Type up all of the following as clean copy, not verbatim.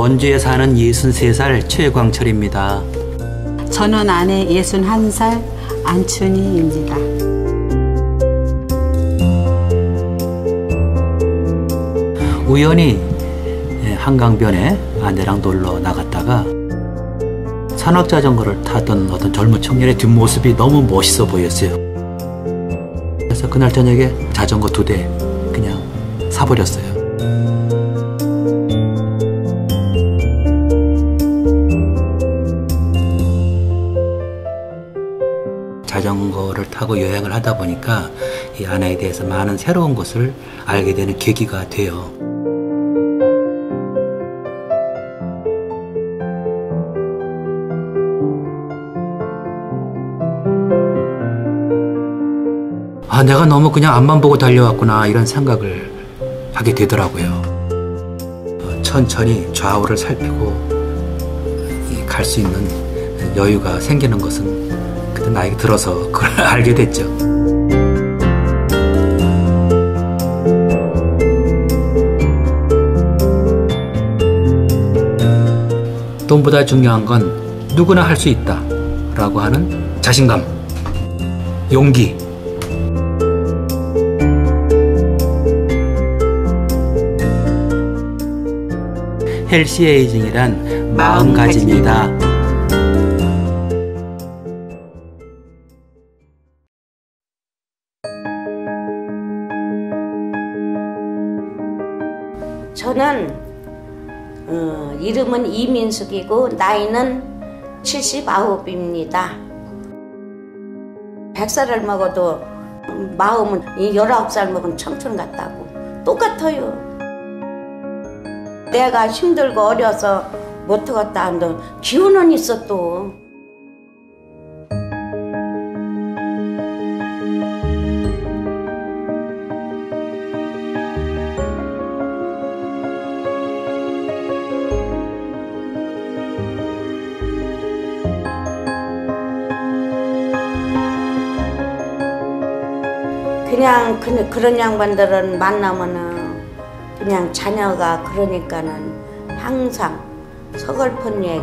원주에 사는 63살 최광철입니다. 저는 아내 61살 안춘희입니다. 우연히 한강변에 아내랑 놀러 나갔다가 산악자전거를 타던 어떤 젊은 청년의 뒷모습이 너무 멋있어 보였어요. 그래서 그날 저녁에 자전거 2대 그냥 사버렸어요. 자전거를 타고 여행을 하다 보니까 이 아내에 대해서 많은 새로운 것을 알게 되는 계기가 돼요. 아, 내가 너무 그냥 앞만 보고 달려왔구나, 이런 생각을 하게 되더라고요. 천천히 좌우를 살피고 갈 수 있는 여유가 생기는 것은 그때 나이가 들어서 그걸 알게 됐죠. 돈보다 중요한 건 누구나 할 수 있다 라고 하는 자신감, 용기. 헬시 에이징이란 마음가짐이다. 저는 이름은 이민숙이고 나이는 79입니다. 100살을 먹어도 마음은 19살 먹은 청춘 같다고 똑같아요. 내가 힘들고 어려서 못하겠다 하는데 기운은 있어 또. 그냥 그런 양반들은 만나면은 그냥 자녀가 그러니까는 항상 서글픈 얘기.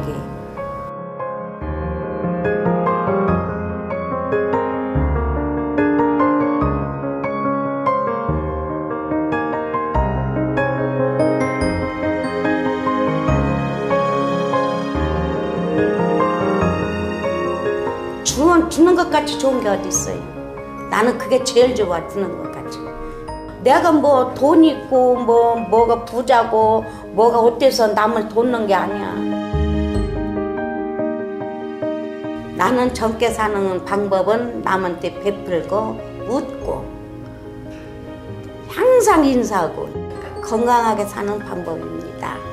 주는 것 같이 좋은 게 어디 있어요? 나는 그게 제일 좋아, 주는 것 같이. 내가 뭐 돈 있고 뭐가 부자고 뭐가 어때서 남을 돕는 게 아니야. 나는 젊게 사는 방법은 남한테 베풀고 웃고 항상 인사하고 건강하게 사는 방법입니다.